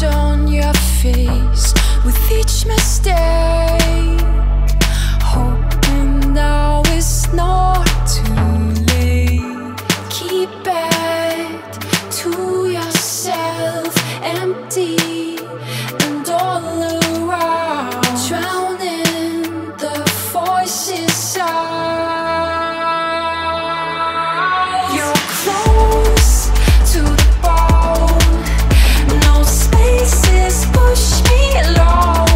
scars on your face with each mistake, hoping now it's not too late. Keep it to yourself, empty and all around, drowning the voices out. You're close to the bone, no spaces, push me along.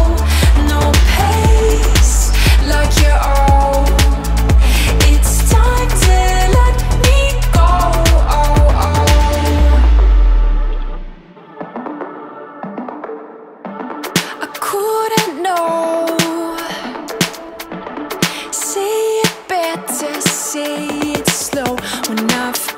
Say it slow when I've